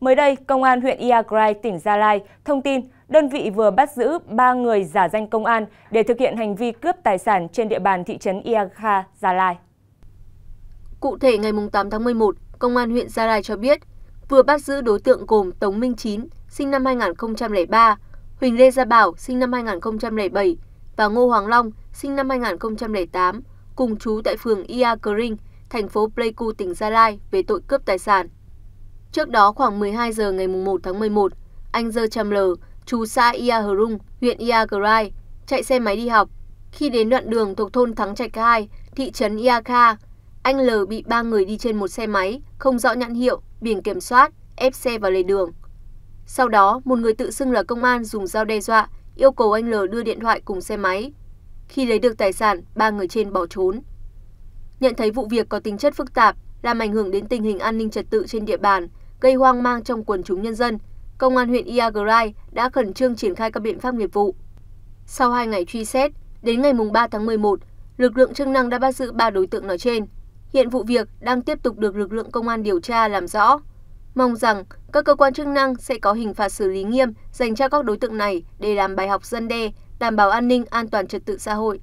Mới đây, Công an huyện Ia Grai, tỉnh Gia Lai thông tin đơn vị vừa bắt giữ 3 người giả danh công an để thực hiện hành vi cướp tài sản trên địa bàn thị trấn Ia Kha, Gia Lai. Cụ thể, ngày 8 tháng 11, Công an huyện Gia Lai cho biết vừa bắt giữ đối tượng gồm Tống Minh Chín, sinh năm 2003, Huỳnh Lê Gia Bảo, sinh năm 2007 và Ngô Hoàng Long, sinh năm 2008, cùng trú tại phường Ia Grai, thành phố Pleiku, tỉnh Gia Lai về tội cướp tài sản. Trước đó khoảng 12 giờ ngày 1 tháng 11, anh Dơ Cham Lờ, trú xã Ia Hờ Rung, huyện Ia Grai, chạy xe máy đi học. Khi đến đoạn đường thuộc thôn Thắng Trạch Hai, thị trấn Ia Kha, anh L bị 3 người đi trên một xe máy không rõ nhãn hiệu, biển kiểm soát ép xe vào lề đường. Sau đó, một người tự xưng là công an dùng dao đe dọa, yêu cầu anh L đưa điện thoại cùng xe máy. Khi lấy được tài sản, 3 người trên bỏ trốn. Nhận thấy vụ việc có tính chất phức tạp, làm ảnh hưởng đến tình hình an ninh trật tự trên địa bàn, gây hoang mang trong quần chúng nhân dân, Công an huyện Ia Grai đã khẩn trương triển khai các biện pháp nghiệp vụ. Sau 2 ngày truy xét, đến ngày 3 tháng 11, lực lượng chức năng đã bắt giữ 3 đối tượng nói trên. Hiện vụ việc đang tiếp tục được lực lượng công an điều tra làm rõ. Mong rằng các cơ quan chức năng sẽ có hình phạt xử lý nghiêm dành cho các đối tượng này để làm bài học răn đe, đảm bảo an ninh an toàn trật tự xã hội.